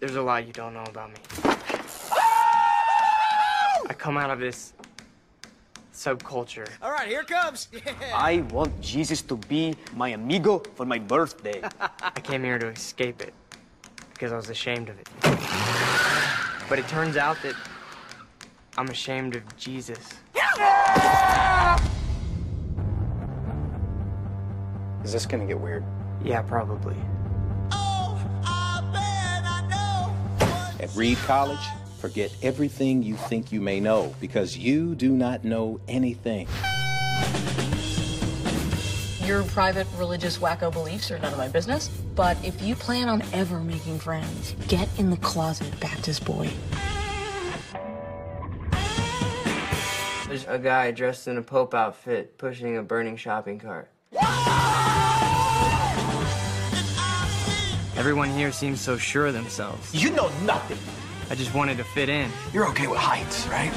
There's a lot you don't know about me. I come out of this subculture. All right, here it comes. Yeah. I want Jesus to be my amigo for my birthday. I came here to escape it because I was ashamed of it. But it turns out that I'm ashamed of Jesus. Yeah. Is this gonna get weird? Yeah, probably. At Reed College, forget everything you think you may know, because you do not know anything. Your private religious wacko beliefs are none of my business, but if you plan on ever making friends, get in the closet, Baptist boy. There's a guy dressed in a Pope outfit pushing a burning shopping cart. Everyone here seems so sure of themselves. You know nothing. I just wanted to fit in. You're okay with heights, right?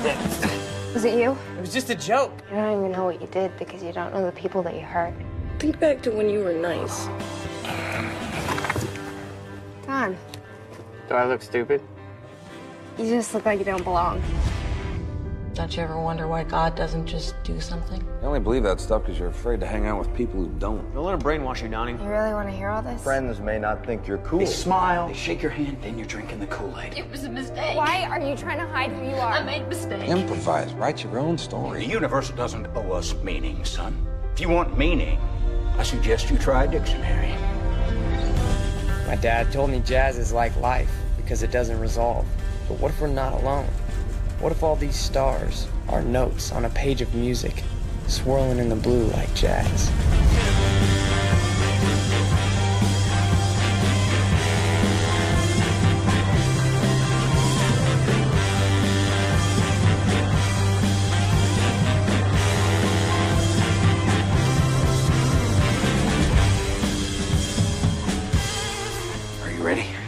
Was it you? It was just a joke. You don't even know what you did because you don't know the people that you hurt. Think back to when you were nice. Don. Do I look stupid? You just look like you don't belong. Don't you ever wonder why God doesn't just do something? You only believe that stuff because you're afraid to hang out with people who don't. Don't let them brainwash you, Donnie. You really want to hear all this? Friends may not think you're cool. They smile, they shake your hand, then you're drinking the Kool-Aid. It was a mistake. Why are you trying to hide who you are? I made a mistake. Improvise. Write your own story. The universe doesn't owe us meaning, son. If you want meaning, I suggest you try a dictionary. My dad told me jazz is like life because it doesn't resolve. But what if we're not alone? What if all these stars are notes on a page of music, swirling in the blue like jazz? Are you ready?